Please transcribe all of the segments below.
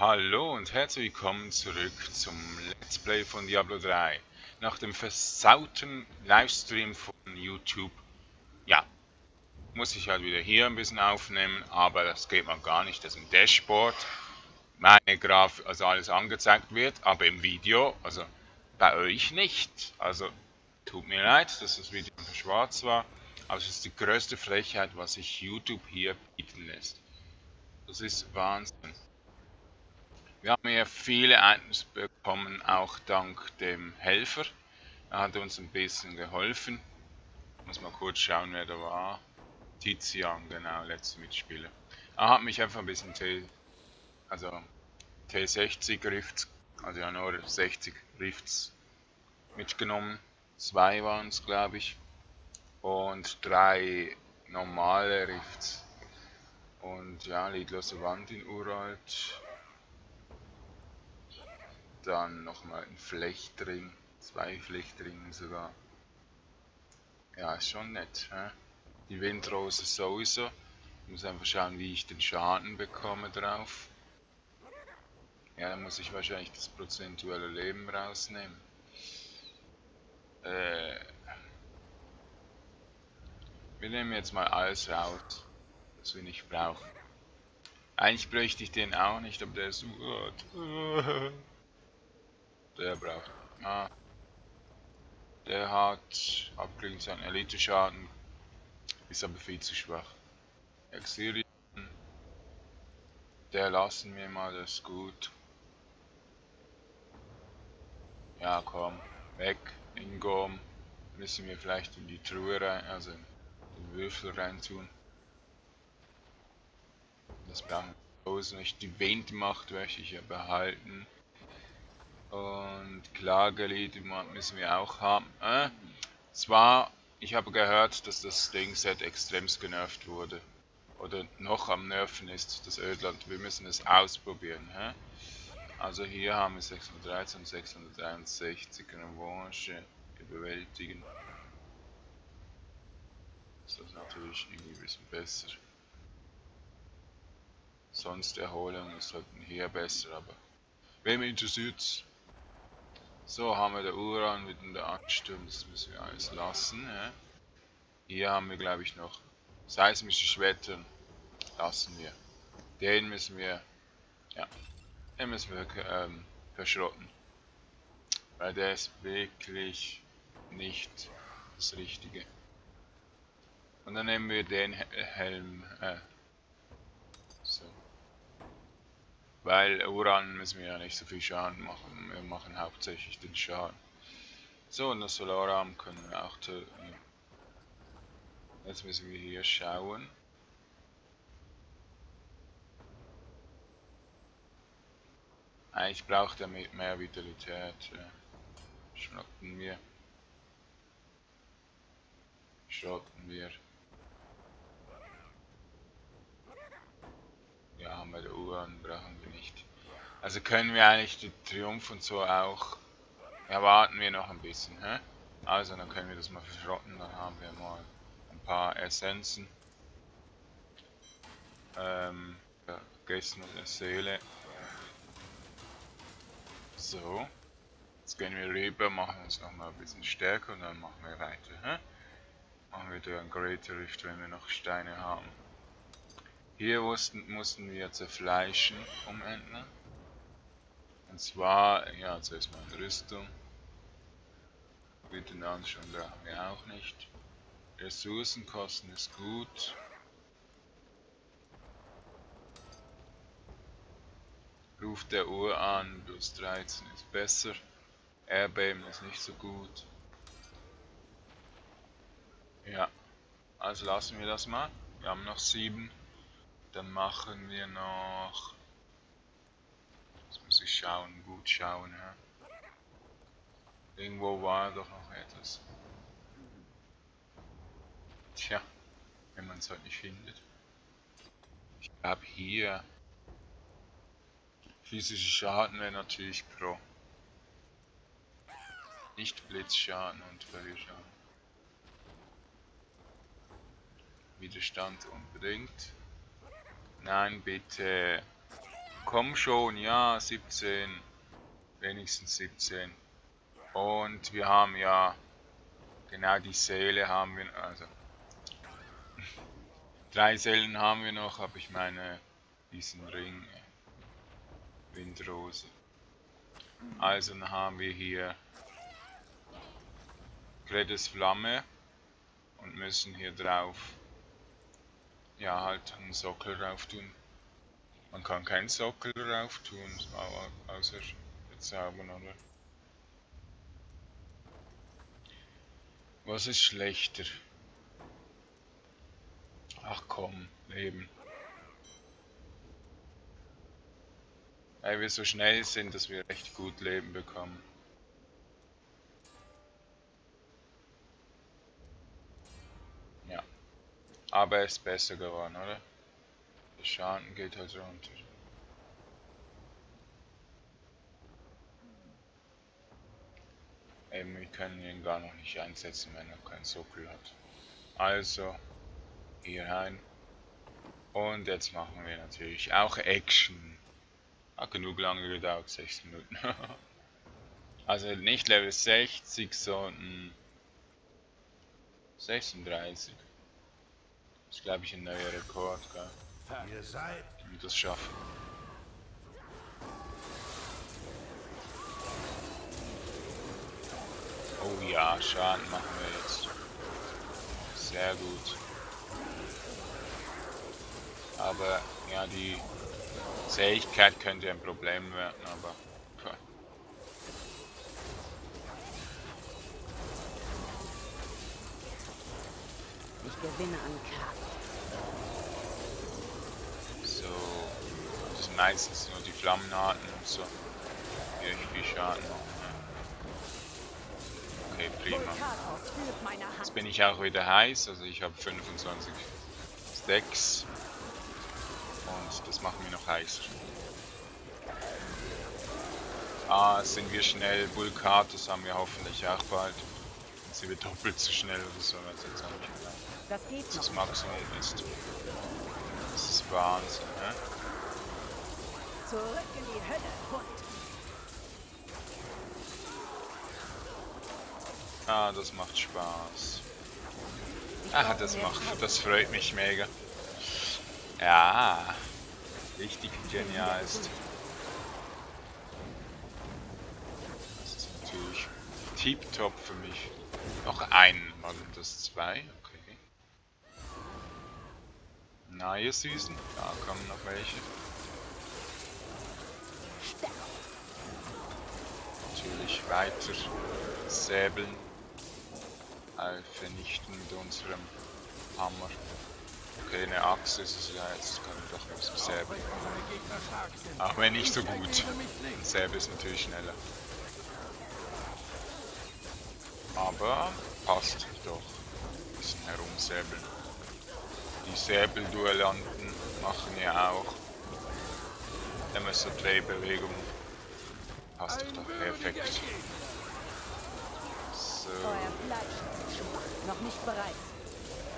Hallo und herzlich willkommen zurück zum Let's Play von Diablo 3. Nach dem versauten Livestream von YouTube, ja, muss ich halt wieder hier ein bisschen aufnehmen, aber das geht mal gar nicht, dass im Dashboard meine Grafik, also alles angezeigt wird, aber im Video, also bei euch nicht. Also tut mir leid, dass das Video schwarz war, aber es ist die größte Frechheit, was sich YouTube hier bieten lässt. Das ist Wahnsinn. Wir haben hier viele Items bekommen, auch dank dem Helfer. Er hat uns ein bisschen geholfen. Muss mal kurz schauen, wer da war. Tizian, genau, letzter Mitspieler. Er hat mich einfach ein bisschen T60 Rifts, also ja nur 60 Rifts mitgenommen. 2 waren es, glaube ich. Und 3 normale Rifts. Und ja, lidlose Wand in Uralt. Dann nochmal ein Flechtring, 2 Flechtringe sogar. Ja, ist schon nett. Hä? Die Windrose sowieso. Ich muss einfach schauen, wie ich den Schaden bekomme drauf. Ja, dann muss ich wahrscheinlich das prozentuelle Leben rausnehmen. Wir nehmen jetzt mal alles raus, was wir nicht brauchen. Eigentlich bräuchte ich den auch nicht, aber der ist gut. Der braucht. Ah. Der hat abgelegt seinen Elite-Schaden. Ist aber viel zu schwach. Exilieren. Der lassen wir mal, das ist gut. Ja, komm. Weg. Ingom. Müssen wir vielleicht in die Truhe rein, also in den Würfel rein tun. Das brauchen wir nicht. Die Windmacht möchte ich ja behalten. Und Klagelied müssen wir auch haben. Zwar, ich habe gehört, dass das Dingset extremst genervt wurde. Oder noch am Nerven ist, das Ödland. Wir müssen es ausprobieren. Also hier haben wir 613, 663 Revanche überwältigen. Das ist natürlich irgendwie ein bisschen besser. Sonst Erholung ist halt hier besser, aber wem interessiert's? So, haben wir der Uran mit der Ansturm, das müssen wir alles lassen. Ja? Hier haben wir, glaube ich, noch seismische Schwertern, lassen wir. Den müssen wir, ja, den müssen wir verschrotten. Weil der ist wirklich nicht das Richtige. Und dann nehmen wir den Helm, so. Weil Uran müssen wir ja nicht so viel Schaden machen, wir machen hauptsächlich den Schaden. So, und das Solararm können wir auch töten. Jetzt müssen wir hier schauen. Eigentlich braucht er mehr Vitalität. Schrotten wir. Schrotten wir. Ja, haben wir die Uhren, brauchen wir nicht. Also können wir eigentlich den Triumph und so auch... Erwarten wir noch ein bisschen, hä? Also, dann können wir das mal verschrotten, dann haben wir mal ein paar Essenzen. Vergessen der Seele. So. Jetzt gehen wir rüber, machen uns nochmal ein bisschen stärker und dann machen wir weiter, hä? Machen wir durch ein Greater Rift, wenn wir noch Steine haben. Hier mussten wir zerfleischen um Entner. Und zwar, ja, zuerst mal eine Rüstung. Bitte anschauen brauchen wir auch nicht. Ressourcenkosten ist gut. Ruf der Uhr an, plus 13 ist besser. Airbeben ist nicht so gut. Ja, also lassen wir das mal. Wir haben noch 7. Dann machen wir noch. Jetzt muss ich schauen, gut schauen. Ja. Irgendwo war doch noch etwas. Tja, wenn man es heute nicht findet. Ich glaube hier. Physische Schaden wäre natürlich pro. Nicht Blitzschaden und Feuerschaden. Widerstand unbedingt. Nein, bitte. Komm schon, ja, 17. Wenigstens 17. Und wir haben ja... Genau, die Seele haben wir... Also... 3 Seelen haben wir noch, aber ich meine... Diesen Ring... Windrose. Also, dann haben wir hier... Gredes Flamme. Und müssen hier drauf... Ja, halt einen Sockel drauf tun. Man kann keinen Sockel drauf tun, außer bezaubern, oder? Was ist schlechter? Ach komm, Leben. Weil wir so schnell sind, dass wir recht gut Leben bekommen. Ja. Aber er ist besser geworden, oder? Der Schaden geht halt runter. Eben, wir können ihn gar noch nicht einsetzen, wenn er keinen Sockel hat. Also, hier rein. Und jetzt machen wir natürlich auch Action. Hat genug lange gedauert, 6 Minuten. Also nicht Level 60, sondern 36. Das ist, glaube ich, ein neuer Rekord, gell? Ihr seid. Und das schaffen. Oh ja, Schaden machen wir jetzt. Sehr gut. Aber ja, die Fähigkeit könnte ein Problem werden, aber. Puh. Ich gewinne an Karten. So, das sind meistens nur die Flammenarten und so. Hier irgendwie Schaden machen. Okay, prima. Jetzt bin ich auch wieder heiß, also ich habe 25 Stacks. Und das macht mir noch heißer. Ah, sind wir schnell. Bulkat, das haben wir hoffentlich auch bald. Dann sind wir doppelt so schnell oder so, als jetzt haben wir. Das, das Maximum ist. Das ist Wahnsinn, ne? Zurück in die Hölle, Hund. Ah, das macht Spaß. Ah, das freut mich mega. Ja, richtig genial ist. Das ist natürlich tiptop für mich. Noch einen, war das 2? Okay. Na, ihr Süßen, da kommen noch welche. Natürlich weiter säbeln. All vernichten mit unserem Hammer. Okay, eine Axt ist es ja, jetzt kann ich doch was besäbeln. Auch wenn nicht so gut. Ein Säbel ist natürlich schneller. Aber passt doch. Ein bisschen herumsäbeln. Die Säbelduellanten machen ja auch immer so Drehbewegung. Passt doch perfekt. So. Noch nicht bereit.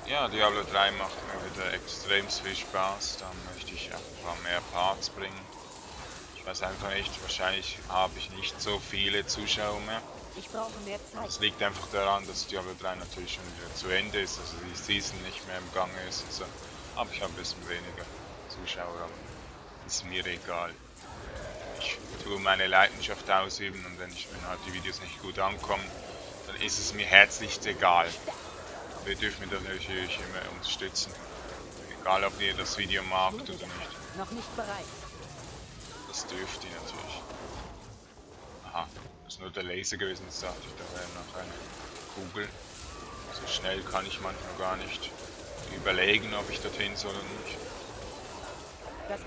Ja, Diablo 3 macht mir wieder extrem viel Spaß, da möchte ich einfach mehr Parts bringen. Ich weiß einfach nicht, wahrscheinlich habe ich nicht so viele Zuschauer mehr. Ich brauche mehr Zeit. Das liegt einfach daran, dass Diablo 3 natürlich schon wieder zu Ende ist, also die Season nicht mehr im Gange ist und so. Aber ich habe ein bisschen weniger Zuschauer, aber ist mir egal. Ich tue meine Leidenschaft ausüben und wenn halt die Videos nicht gut ankommen, dann ist es mir herzlichst egal. Wir dürfen natürlich immer unterstützen. Egal ob ihr das Video magt oder nicht. Noch nicht bereit. Das dürft ihr natürlich. Aha, das ist nur der Laser gewesen, jetzt dachte ich, da wäre noch eine Kugel. So schnell kann ich manchmal gar nicht überlegen, ob ich dorthin soll oder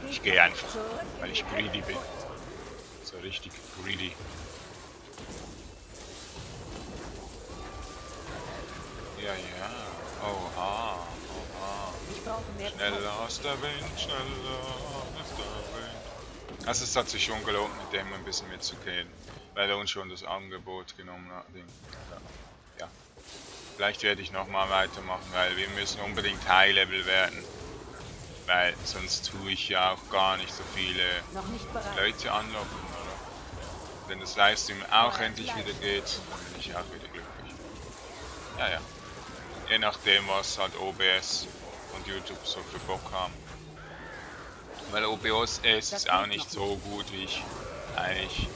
nicht. Ich gehe einfach, weil ich greedy bin. So richtig greedy. Ja, ja. Oha, oha. Schneller aus der Wind, schneller aus der Wind. Also es hat sich schon gelohnt, mit dem ein bisschen mitzugehen. Weil er uns schon das Angebot genommen hat. Ja. Vielleicht werde ich nochmal weitermachen, weil wir müssen unbedingt High Level werden. Weil sonst tue ich ja auch gar nicht so viele Leute anlocken, oder? Wenn das Livestream auch endlich wieder geht, dann bin ich auch wieder glücklich. Ja, ja. Je nachdem, was halt OBS und YouTube so für Bock haben. Weil OBS ist auch nicht so gut, wie ich eigentlich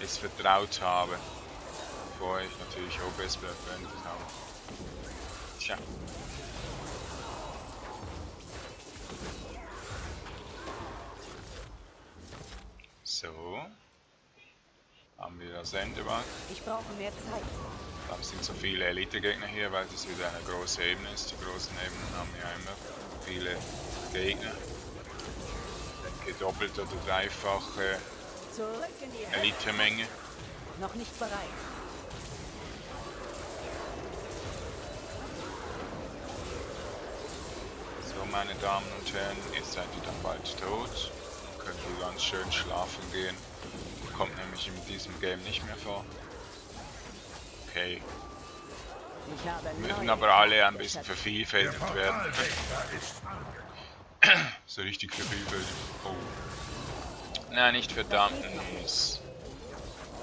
es vertraut habe. Bevor ich natürlich OBS verwendet habe. Tja. So. Haben wir das Endebank. Ich brauche mehr Zeit. Da sind so viele Elite-Gegner hier, weil das wieder eine große Ebene ist. Die großen Ebenen haben ja immer viele Gegner. Doppelt oder dreifache Elite-Menge. Noch nicht bereit. So, meine Damen und Herren, jetzt seid ihr dann bald tot. Dann könnt ihr ganz schön schlafen gehen. Kommt nämlich in diesem Game nicht mehr vor. Okay. Müssen aber alle ein bisschen vervielfältigt werden. So richtig verübelt. Oh. Nein, nicht verdammt. Ist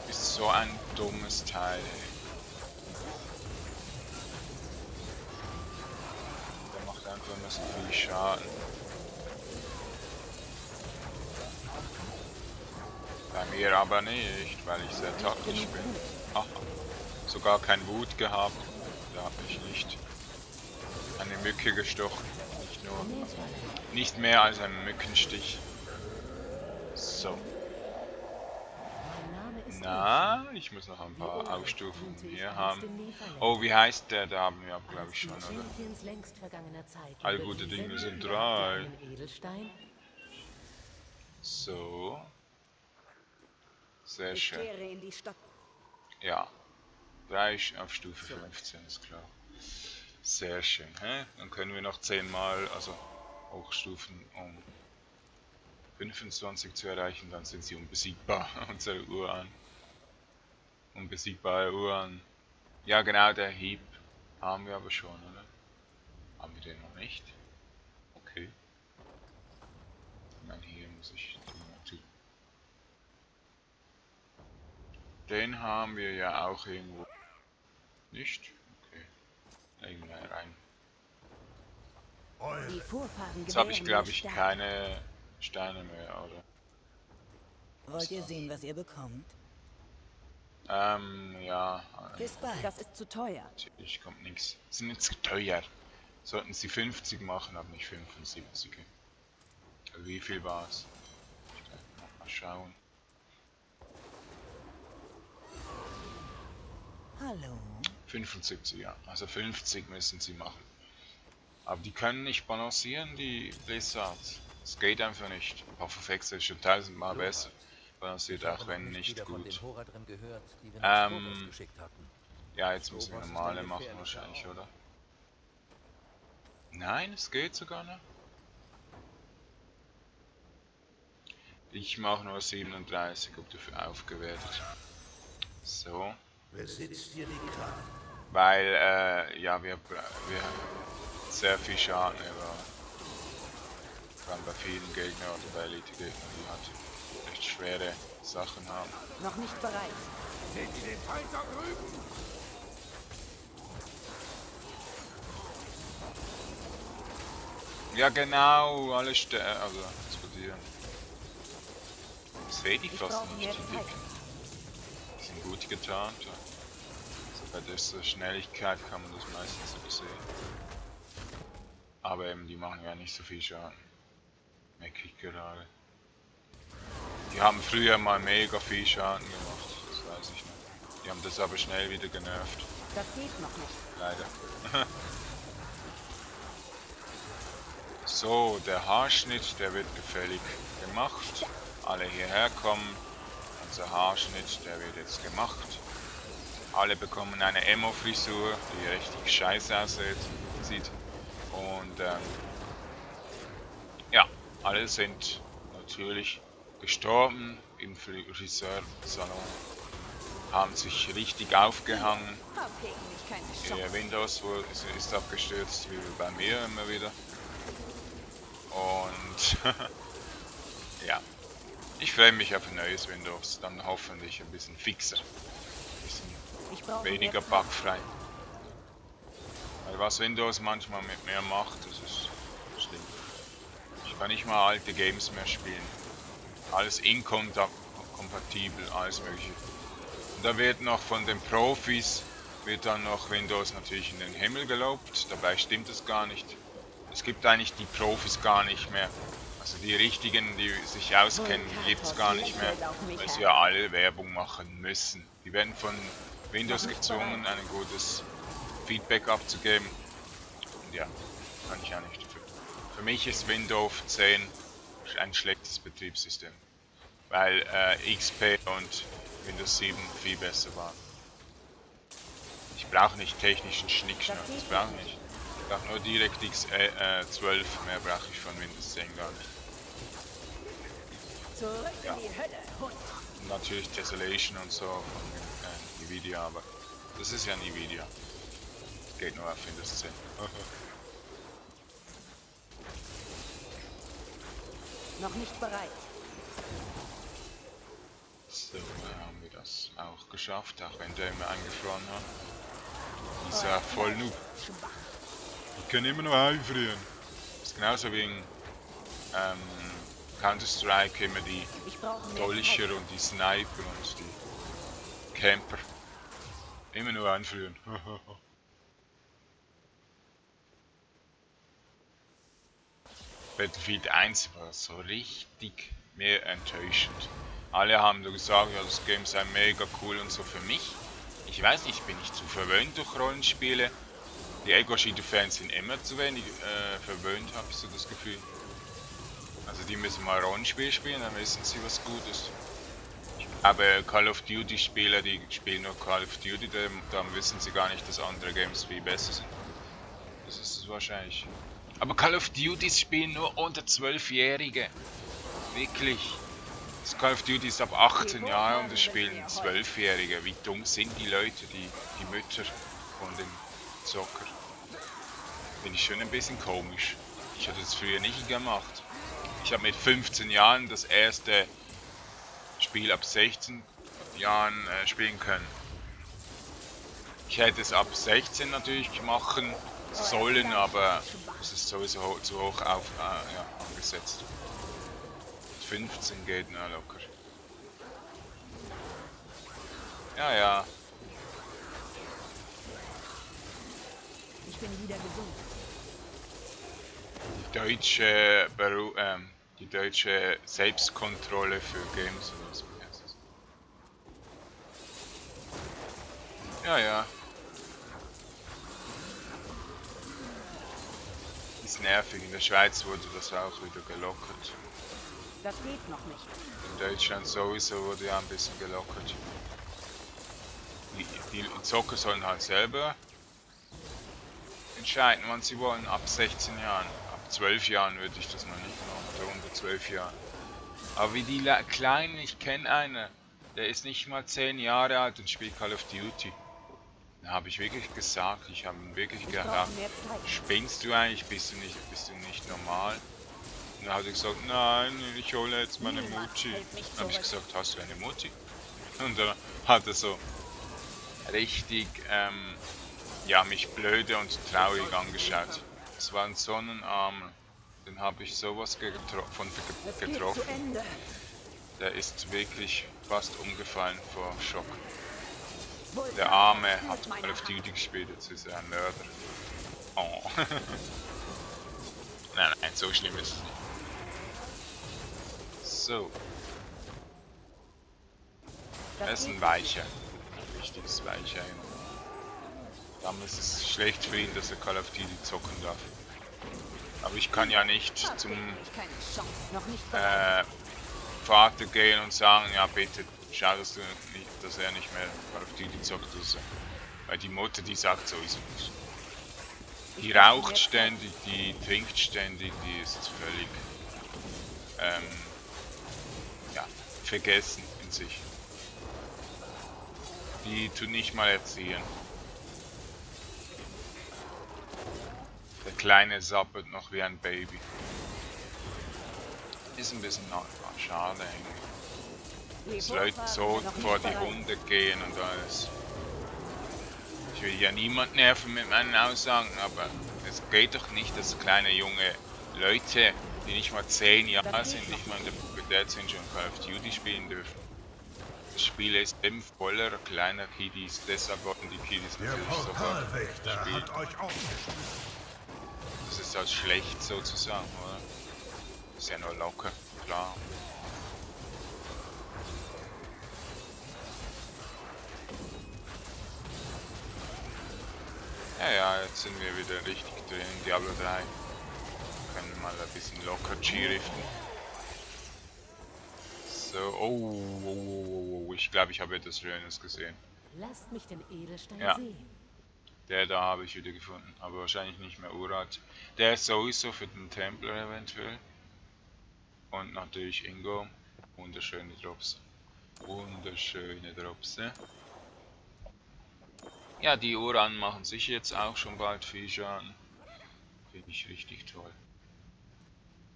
so ein dummes Teil. Der macht einfach ein bisschen viel Schaden. Bei mir aber nicht, weil ich sehr taktisch bin. Aha. Sogar kein Wut gehabt. Da habe ich nicht eine Mücke gestochen. Nicht nur. Also nicht mehr als ein Mückenstich. So. Na, ich muss noch ein paar Ausstufungen hier haben. Oh, wie heißt der? Da haben wir auch, glaube ich, schon, oder? All gute Dinge sind drei. So. Sehr schön. Ja. 3 auf Stufe 15, ist klar. Sehr schön. Hä? Dann können wir noch 10 Mal, also Hochstufen, um 25 zu erreichen, dann sind sie unbesiegbar. Unsere Uran. Unbesiegbare Uran. Ja, genau, der Hieb haben wir aber schon, oder? Haben wir den noch nicht? Okay. Nein, hier muss ich tun. Den haben wir ja auch irgendwo. Nicht? Okay. Irgendwann rein. Jetzt habe ich, glaube ich, keine Steine mehr, oder? Wollt ihr sehen, was ihr bekommt? Ja. Bis bald, das ist zu teuer. Natürlich kommt nichts. Sind jetzt zu teuer. Sollten sie 50 machen, aber nicht 75. Wie viel war es? Ich kann noch mal schauen. Hallo. 75, ja. Also 50 müssen sie machen. Aber die können nicht balancieren, die Blizzards. Es geht einfach nicht. Perfexe ist schon 1000 Mal besser. Balanciert auch wenn nicht gut. Ja, jetzt müssen wir normale machen wahrscheinlich, oder? Nein, es geht sogar nicht. Ich mache nur 37, ob dafür aufgewertet. So. Weil, ja, wir sehr viel Schaden über. Vor allem bei vielen Gegnern oder bei Elite-Gegnern, die halt echt schwere Sachen haben. Noch nicht bereit. Seht ihr den Feind da drüben? Ja, genau, alle sterben. Also, explodieren. Das sehe ich fast nicht, die Dicken. Die sind gut getarnt. Ja. Also bei dieser Schnelligkeit kann man das meistens übersehen. Aber eben, die machen ja nicht so viel Schaden. Merke ich gerade. Die haben früher mal mega viel Schaden gemacht. Das weiß ich nicht. Die haben das aber schnell wieder genervt. Das geht noch nicht. Leider. So, der Haarschnitt, der wird gefällig gemacht. Alle hierher kommen. Unser Haarschnitt, der wird jetzt gemacht. Alle bekommen eine Emo-Frisur, die richtig scheiße aussieht. Und ja, alle sind natürlich gestorben im Friseursalon, haben sich richtig aufgehangen. Der Windows ist abgestürzt, wie bei mir immer wieder. Und Und ja, ich freue mich auf ein neues Windows, dann hoffentlich ein bisschen fixer, ein bisschen weniger bugfrei. Weil was Windows manchmal mit mir macht, das ist schlimm. Ich kann nicht mal alte Games mehr spielen. Alles inkompatibel, alles mögliche. Und da wird noch von den Profis, wird dann noch Windows natürlich in den Himmel gelobt. Dabei stimmt es gar nicht. Es gibt eigentlich die Profis gar nicht mehr. Also die richtigen, die sich auskennen, gibt es gar nicht mehr. Weil sie ja alle Werbung machen müssen. Die werden von Windows gezwungen, ein gutes Feedback abzugeben. Und ja, kann ich ja nicht dafür. Für mich ist Windows 10 ein schlechtes Betriebssystem, weil XP und Windows 7 viel besser waren. Ich brauche nicht technischen Schnickschnack, das brauche ich nicht. Ich brauche nur DirectX 12, mehr brauche ich von Windows 10 gar nicht. Ja. Und natürlich Tessellation und so von Nvidia, aber das ist ja Nvidia. Geht nur auf Windows 10. Noch nicht bereit. So, haben wir das auch geschafft, auch wenn der immer eingefroren hat. Dieser Vollnoob. Ich kann immer noch einfrieren. Das ist genauso wie in Counter-Strike immer die Dolcher und die Sniper und die Camper. Immer nur einfrieren. Battlefield 1 war so richtig mehr enttäuschend. Alle haben da gesagt, ja, das Game sei mega cool und so. Für mich, ich weiß nicht, bin ich zu verwöhnt durch Rollenspiele. Die Ego-Shooter-Fans sind immer zu wenig verwöhnt, habe ich so das Gefühl. Also die müssen mal Rollenspiel spielen, dann wissen sie, was gut ist. Aber Call of Duty Spieler, die spielen nur Call of Duty, dann wissen sie gar nicht, dass andere Games viel besser sind. Das ist es wahrscheinlich. Aber Call of Duty spielen nur unter 12-Jährige. Wirklich. Das Call of Duty ist ab 18 Jahren und das spielen 12-Jährige. Wie dumm sind die Leute, die Mütter von den Zocker. Finde ich schon ein bisschen komisch. Ich hatte das früher nicht gemacht. Ich habe mit 15 Jahren das erste Spiel ab 16 Jahren spielen können. Ich hätte es ab 16 natürlich machen sollen, aber es ist sowieso zu hoch angesetzt. 15 geht na locker. Ja, ja. Ich bin wieder gesund. Die deutsche Selbstkontrolle für Games oder was man heißt das. Ja, ja. Ist nervig, in der Schweiz wurde das auch wieder gelockert. Das geht noch nicht. In Deutschland sowieso wurde ja ein bisschen gelockert. Die Zocker sollen halt selber entscheiden, wann sie wollen. Ab 16 Jahren. Ab 12 Jahren würde ich das noch nicht machen. Unter 12 Jahren. Aber wie die Kleinen, ich kenne einen, der ist nicht mal 10 Jahre alt und spielt Call of Duty. Da habe ich wirklich gesagt, ich habe ihn wirklich gedacht, spinnst du eigentlich, bist du nicht normal? Dann hat er gesagt, nein, ich hole jetzt meine Mutti. Dann habe ich gesagt, hast du eine Mutti? Und dann hat er so richtig, ja, mich blöde und traurig angeschaut. Es war ein Sonnenarmer. Den habe ich sowas getroffen. Der ist wirklich fast umgefallen vor Schock. Der Arme hat Call of Duty gespielt, jetzt ist er ein Mörder. Oh. Nein, nein, so schlimm ist es nicht. So. Essen weicher. Ein wichtiges Weicher. Dann ist es schlecht für ihn, dass er Call of Duty zocken darf. Aber ich kann ja nicht zum Vater gehen und sagen, ja bitte, schau, dass, dass er nicht mehr Call of Duty zockt. Also. Weil die Mutter, die sagt sowieso nicht. Die raucht ständig, die trinkt ständig, die ist völlig... ja, vergessen in sich. Die tun nicht mal erziehen. Der Kleine sabbert noch wie ein Baby. Ist ein bisschen schade, dass Leute so vor die Runde gehen und alles. Ich will ja niemanden nerven mit meinen Aussagen, aber es geht doch nicht, dass kleine junge Leute, die nicht mal 10 Jahre sind, nicht mal in der Pubertät sind, schon Call of Duty spielen dürfen. Das Spiel ist eben voller kleiner Kiddies, deshalb wollten die Kiddies natürlich sofort spielen. Das ist halt schlecht sozusagen, oder? Ist ja nur locker, klar. Ja, jetzt sind wir wieder richtig drin, Diablo 3. Wir können mal ein bisschen locker G-riften. So, ich glaube, ich habe etwas Schönes gesehen. Lasst mich den Edelstein sehen. Der da habe ich wieder gefunden, aber wahrscheinlich nicht mehr Urat. Der ist sowieso für den Templar eventuell. Und natürlich Ingo. Wunderschöne Drops. Wunderschöne Drops. Ja, die Uran machen sich jetzt auch schon bald viel Schaden. Finde ich richtig toll.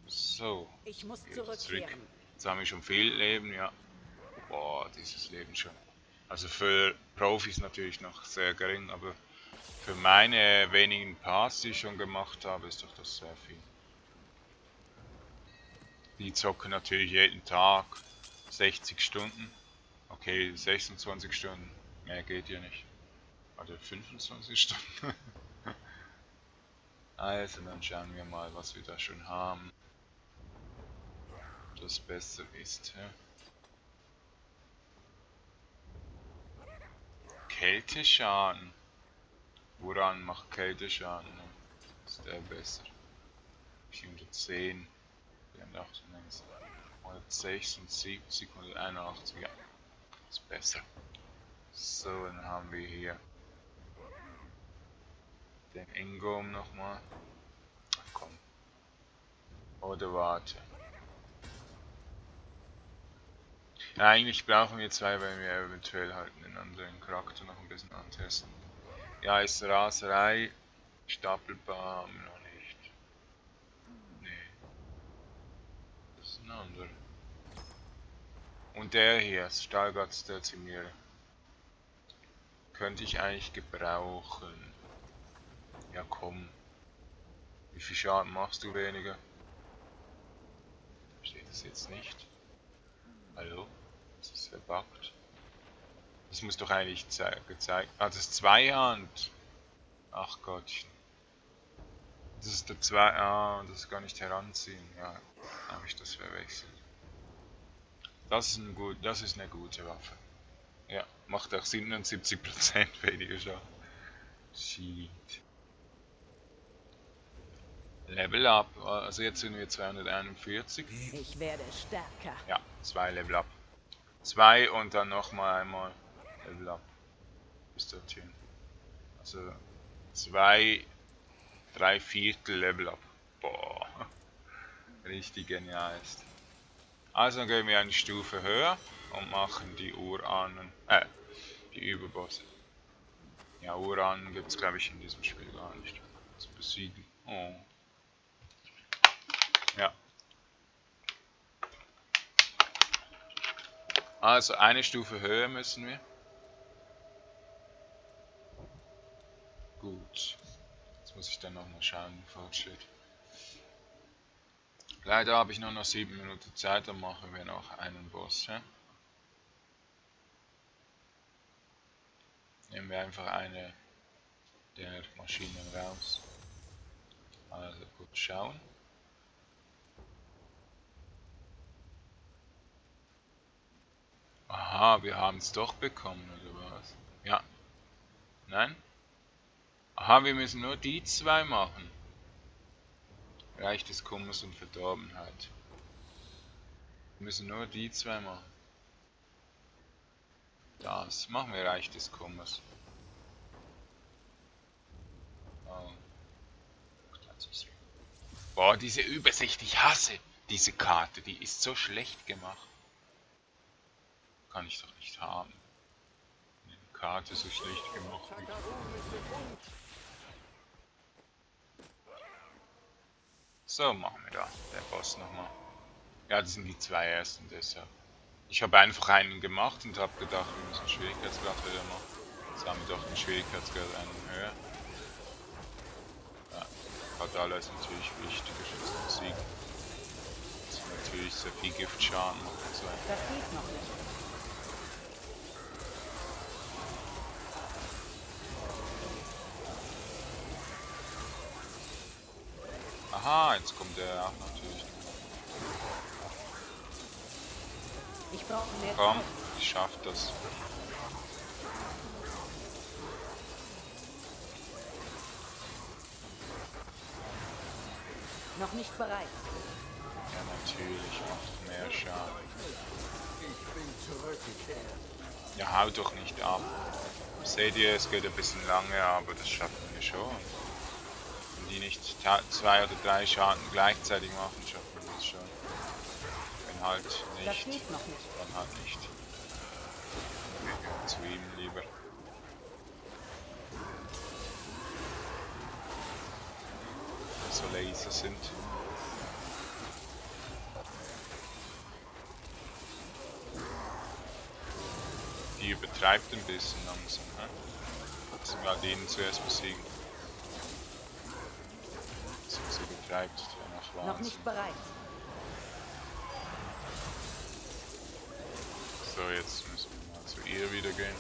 So. Ich muss zurück. Jetzt haben wir schon viel Leben, ja. Boah, dieses Leben schon. Also für Profis natürlich noch sehr gering, aber für meine wenigen Parts, die ich schon gemacht habe, ist doch das sehr viel. Die zocken natürlich jeden Tag 60 Stunden. Okay, 26 Stunden. Mehr geht hier nicht. Also 25 Stunden. Also dann schauen wir mal, was wir da schon haben. Das Beste ist. Kälteschaden. Woran macht Kälteschaden? Ist der besser? 410. 176 und 181. Ja, ist besser. So, dann haben wir hier den Ingom nochmal. Komm. Oder warte. Ja, eigentlich brauchen wir zwei, weil wir eventuell halt einen anderen Charakter noch ein bisschen antesten. Ja, ist Raserei. Stapelbar haben wir noch nicht. Nee. Das ist ein anderer. Und der hier, Stahlgatz der Zimmerer. Könnte ich eigentlich gebrauchen. Ja, komm. Wie viel Schaden machst du weniger? Verstehe das jetzt nicht. Hallo? Das ist verbuggt. Das muss doch eigentlich gezeigt. Ah, das ist Zweihand. Ach Gottchen. Das ist der Zwei. Ah, das ist gar nicht heranziehen. Ja, habe ich das verwechselt. Das ist ein das ist eine gute Waffe. Ja, macht auch 77% weniger Schaden. Shit. Level up. Also jetzt sind wir 241. Ich werde stärker. Ja, 2 Level up. 2 und dann nochmal einmal Level up. Bis dorthin. Also 2 3/4 Level up. Boah. Richtig genial ist. Also dann gehen wir eine Stufe höher und machen die Uranen. Die Überbosse. Ja, Uranen gibt es glaube ich in diesem Spiel gar nicht zu besiegen. Oh. Ja. Also eine Stufe höher müssen wir. Gut. Jetzt muss ich dann nochmal schauen, wie Fortschritt. Leider habe ich nur noch 7 Minuten Zeit, dann machen wir noch einen Boss. Nehmen wir einfach eine der Maschinen raus. Also gut schauen. Aha, wir haben es doch bekommen, oder was? Ja. Nein? Aha, wir müssen nur die zwei machen. Reich des Kummers und Verdorbenheit. Wir müssen nur die zwei machen. Das machen wir Reich des Kummers. Oh. Boah, diese Übersicht, ich hasse diese Karte, die ist so schlecht gemacht. Kann ich doch nicht haben. Die Karte ist so schlecht gemacht. So, machen wir da. Der Boss nochmal. Ja, das sind die zwei ersten deshalb. Ich habe einfach einen gemacht und habe gedacht, wir müssen einen Schwierigkeitsgrad höher machen. Jetzt haben wir doch den Schwierigkeitsgrad einen höher. Ja, Radala ist natürlich wichtig, geschützte Musik. Das ist natürlich sehr viel Giftschaden und so. Das geht noch nicht. Aha, jetzt kommt der auch natürlich. Ich brauche mehr. Komm, ich schaff das. Noch nicht bereit. Ja, natürlich macht mehr Schaden. Ich bin zurückgekehrt. Ja, hau doch nicht ab. Seht ihr, es geht ein bisschen lange, aber das schaffen wir schon. Die nicht 2 oder 3 Schaden gleichzeitig machen, schaffen wir das schon. Wenn halt nicht, das geht noch nicht. Dann halt nicht. Wir gehen zu ihm lieber. So Laser sind. Die übertreibt ein bisschen langsam, ne? Jetzt sogar den zuerst besiegen. Bleibt ja noch nicht bereit. So, jetzt müssen wir mal zu ihr wieder gehen.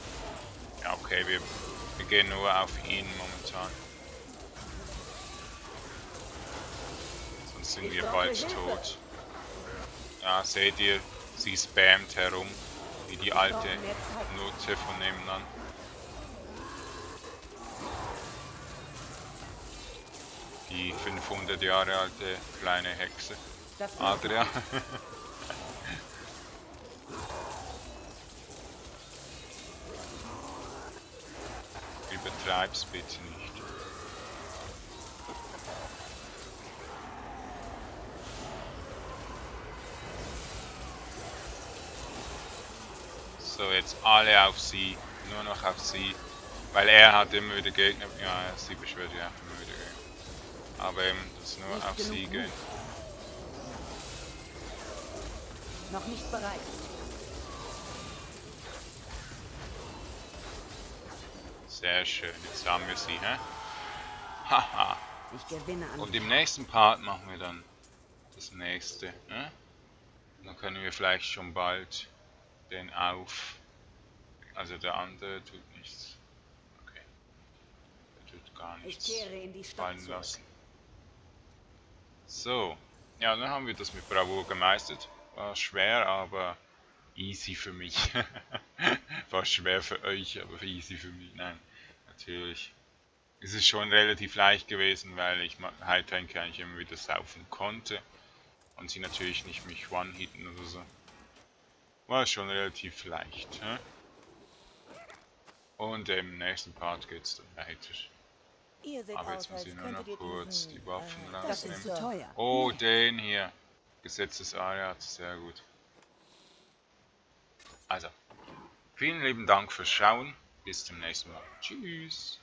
Ja, okay, wir gehen nur auf ihn momentan. Sonst sind wir bald tot. Ja, seht ihr, sie spammt herum, wie die alte Note von nebenan. Die 500 Jahre alte kleine Hexe. Adria. Übertreib's bitte nicht. So, jetzt alle auf sie. Nur noch auf sie. Weil er hat immer wieder Gegner. Ja, sie beschwert ja immer wieder Gegner. Aber eben, das nur nicht auf sie gehen. Noch nicht bereit. Sehr schön, jetzt haben wir sie, ne? Haha. Ich gewinne an. Und im nächsten Part machen wir dann das nächste, ne? Dann können wir vielleicht schon bald den auf. Also der andere tut nichts. Okay. Der tut gar nichts. Ich kehre in die Stadt fallen lassen. So, ja, dann haben wir das mit Bravour gemeistert. War schwer, aber easy für mich. War schwer für euch, aber easy für mich. Nein, natürlich. Es ist schon relativ leicht gewesen, weil ich High-Tank eigentlich immer wieder saufen konnte. Und sie natürlich nicht mich one-hitten oder so. War schon relativ leicht. Hä? Und im nächsten Part geht's dann weiter. Aber jetzt muss ich nur noch kurz die Waffen rausnehmen. Oh, den hier. Gesetztes Areal, sehr gut. Also, vielen lieben Dank fürs Schauen. Bis zum nächsten Mal. Tschüss.